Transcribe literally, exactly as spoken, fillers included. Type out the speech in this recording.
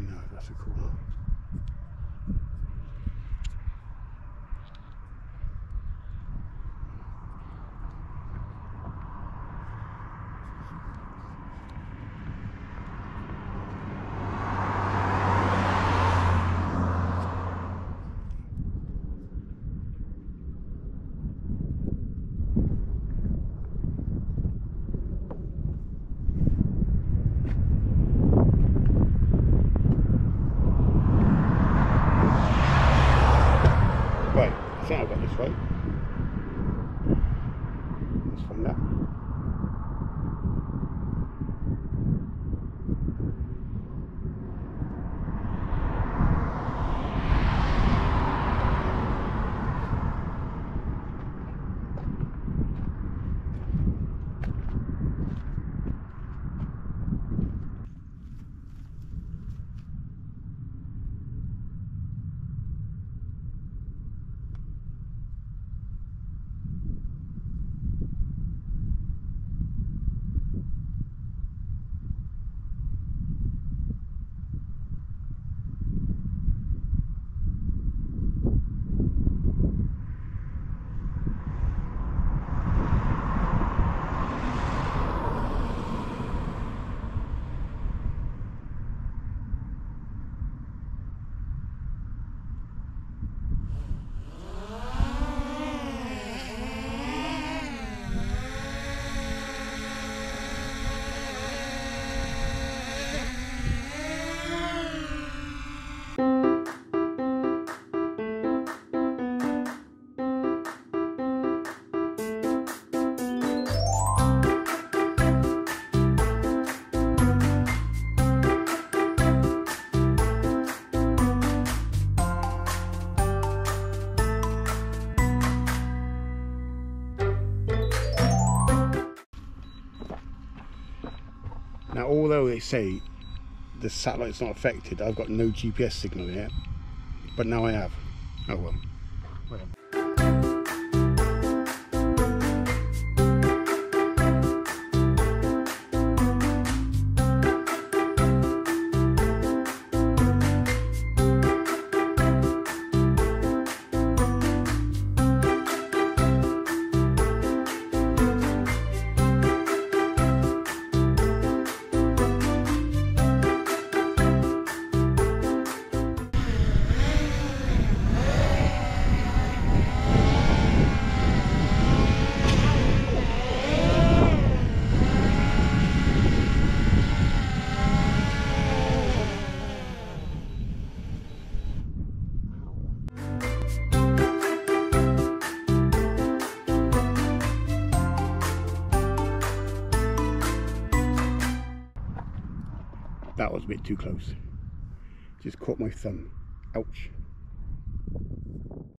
no, that's a cool one. Right? Let's find out. Now, although they say the satellite's not affected, I've got no G P S signal yet, but now I have. Oh well. Whatever. That was a bit too close. Just caught my thumb. Ouch.